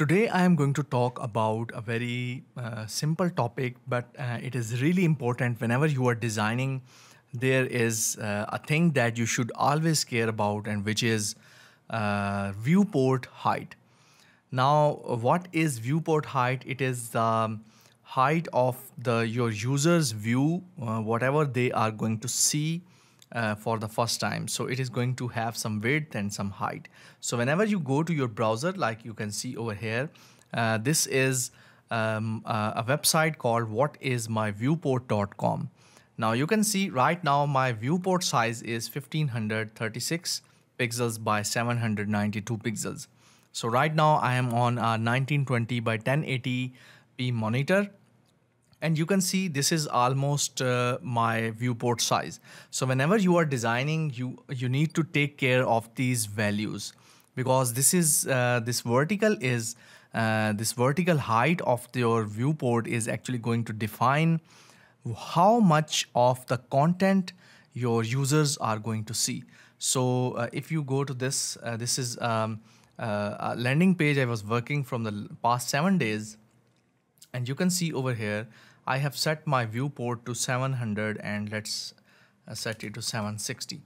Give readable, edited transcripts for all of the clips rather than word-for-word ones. Today I am going to talk about a very simple topic, but it is really important whenever you are designing. There is a thing that you should always care about, and which is viewport height. Now, what is viewport height? It is the height of your user's view, whatever they are going to see for the first time. So it is going to have some width and some height. So whenever you go to your browser, like you can see over here, this is a website called whatismyviewport.com. Now you can see right now my viewport size is 1536 pixels by 792 pixels. So right now I am on a 1920 by 1080p monitor. And you can see this is almost my viewport size. So whenever you are designing, you need to take care of these values, because this is this vertical height of your viewport is actually going to define how much of the content your users are going to see. So if you go to this, this is a landing page I was working from the past 7 days. And you can see over here, I have set my viewport to 700 and let's set it to 760.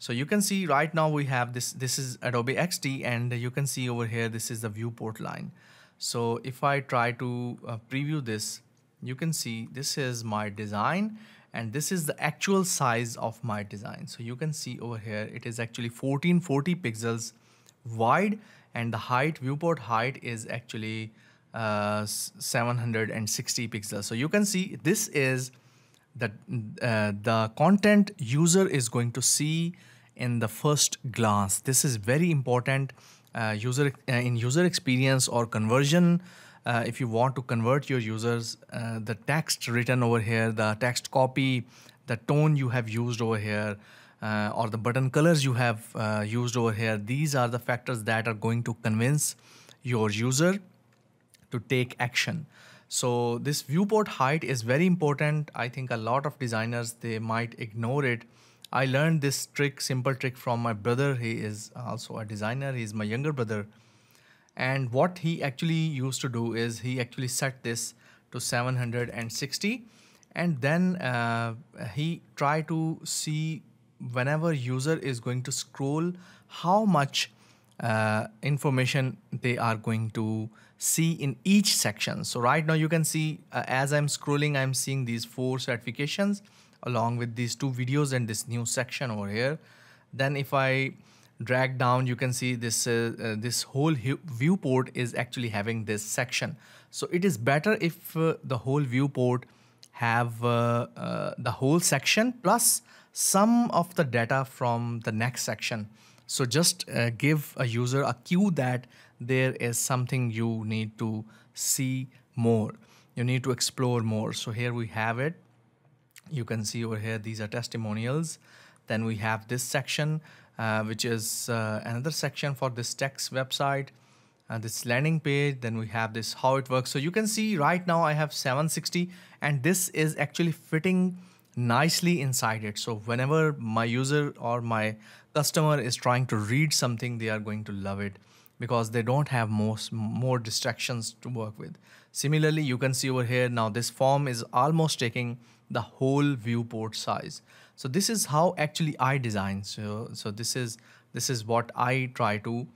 So you can see right now we have this is Adobe XD, and you can see over here, this is the viewport line. So if I try to preview this, you can see this is my design and this is the actual size of my design. So you can see over here, it is actually 1440 pixels wide and the height, viewport height is actually 760 pixels. So you can see this is the content user is going to see in the first glance. This is very important in user experience or conversion. If you want to convert your users, the text written over here, the text copy, the tone you have used over here, or the button colors you have used over here, these are the factors that are going to convince your user to take action. So this viewport height is very important. I think a lot of designers, they might ignore it. I learned this simple trick from my brother. He is also a designer. He's my younger brother. And what he actually used to do is he actually set this to 760. And then he tried to see whenever user is going to scroll, how much information they are going to see in each section. So right now you can see as I'm scrolling, I'm seeing these 4 certifications along with these 2 videos and this new section over here. Then if I drag down, you can see this this whole viewport is actually having this section. So it is better if the whole viewport have the whole section plus some of the data from the next section. So just give a user a cue that there is something you need to see more. You need to explore more. So here we have it. You can see over here, these are testimonials. Then we have this section, which is another section for this text website and this landing page. Then we have this, how it works. So you can see right now I have 760 and this is actually fitting nicely inside it. So whenever my user or my customer is trying to read something, they are going to love it because they don't have more distractions to work with. Similarly, you can see over here now this form is almost taking the whole viewport size. So this is how actually I design. So this is what I try to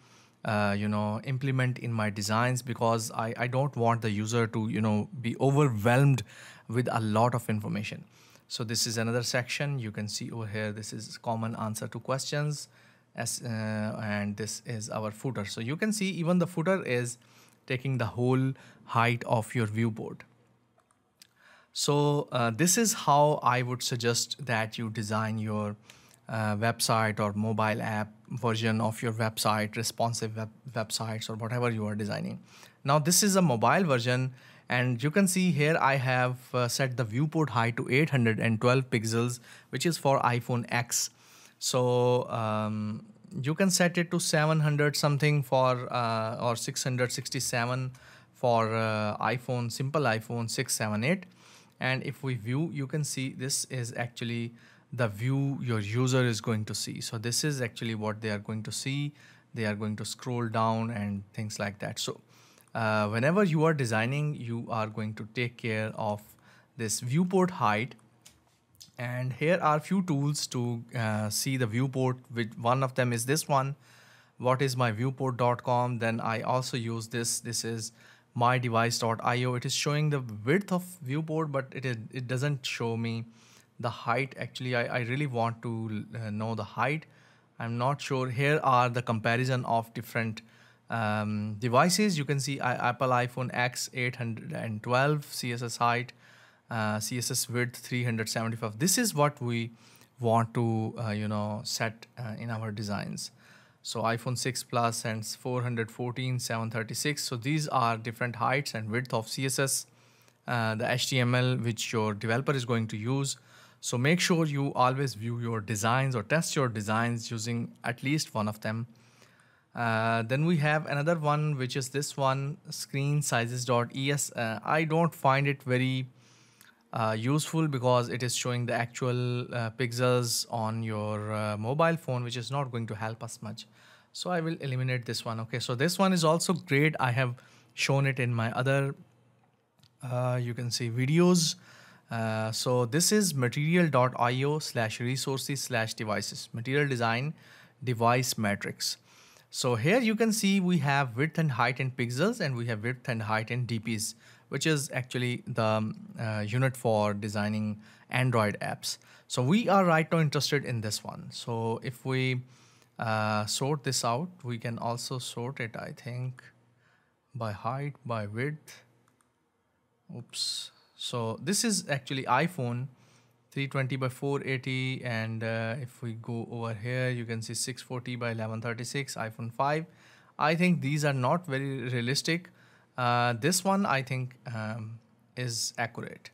implement in my designs, because I don't want the user to be overwhelmed with a lot of information. So this is another section. You can see over here, this is common answer to questions, and this is our footer. So you can see even the footer is taking the whole height of your viewport. So this is how I would suggest that you design your website or mobile app version of your website, responsive websites or whatever you are designing. Now this is a mobile version. And you can see here I have set the viewport height to 812 pixels, which is for iPhone X. So you can set it to 700 something for or 667 for iPhone, simple iPhone 6, 7, 8. And if we view, you can see this is actually the view your user is going to see. So this is actually what they are going to see. They are going to scroll down and things like that. So whenever you are designing, you are going to take care of this viewport height. And here are few tools to see the viewport. Which one of them is this one, whatismyviewport.com. Then I also use this. This is mydevice.io. It is showing the width of viewport, but it doesn't show me the height. Actually, I really want to know the height. I'm not sure. Here are the comparison of different devices. You can see Apple iPhone X 812 CSS height, CSS width 375. This is what we want to set in our designs. So iPhone 6 Plus and 414, 736. So these are different heights and width of CSS, the HTML which your developer is going to use. So make sure you always view your designs or test your designs using at least one of them. Then we have another one, which is this one, screen sizes.es. I don't find it very useful because it is showing the actual pixels on your mobile phone, which is not going to help us much. So I will eliminate this one. Okay, so this one is also great. I have shown it in my other, you can see videos. So this is material.io/resources/devices, material design device matrix. So here you can see we have width and height in pixels, and we have width and height in DPs, which is actually the unit for designing Android apps. So we are right now interested in this one. So if we sort this out, we can also sort it, I think, by height, by width. Oops. So this is actually iPhone 320 by 480, and if we go over here, you can see 640 by 1136, iPhone 5. I think these are not very realistic. This one I think is accurate.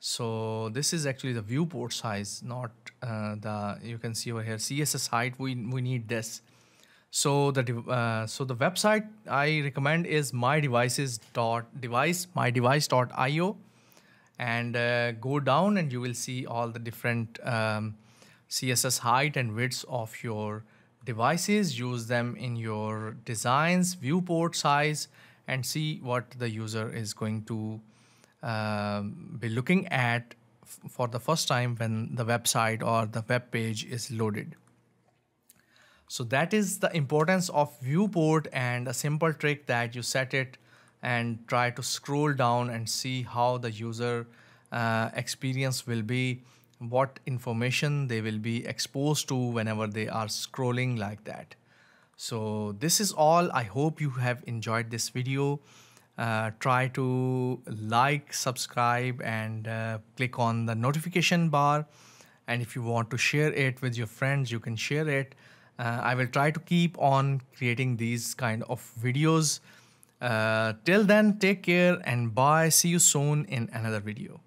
So this is actually the viewport size, not the, you can see over here, CSS height. We need this. So the website I recommend is mydevice.io. And go down and you will see all the different CSS height and widths of your devices. Use them in your designs, viewport size, and see what the user is going to be looking at for the first time when the website or the web page is loaded. So that is the importance of viewport, and a simple trick that you set it and try to scroll down and see how the user experience will be, what information they will be exposed to whenever they are scrolling like that. So this is all. I hope you have enjoyed this video. Try to like, subscribe, and click on the notification bar. And if you want to share it with your friends, you can share it. I will try to keep on creating these kind of videos. Till then, take care and bye. See you soon in another video.